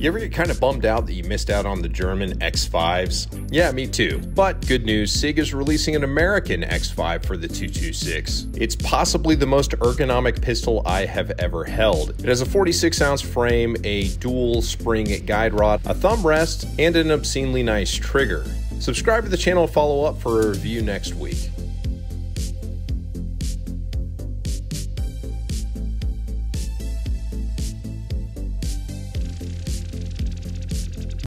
You ever get kind of bummed out that you missed out on the German X5s? Yeah, me too. But good news, SIG is releasing an American X5 for the 226. It's possibly the most ergonomic pistol I have ever held. It has a 46-ounce frame, a dual spring guide rod, a thumb rest, and an obscenely nice trigger. Subscribe to the channel and follow up for a review next week.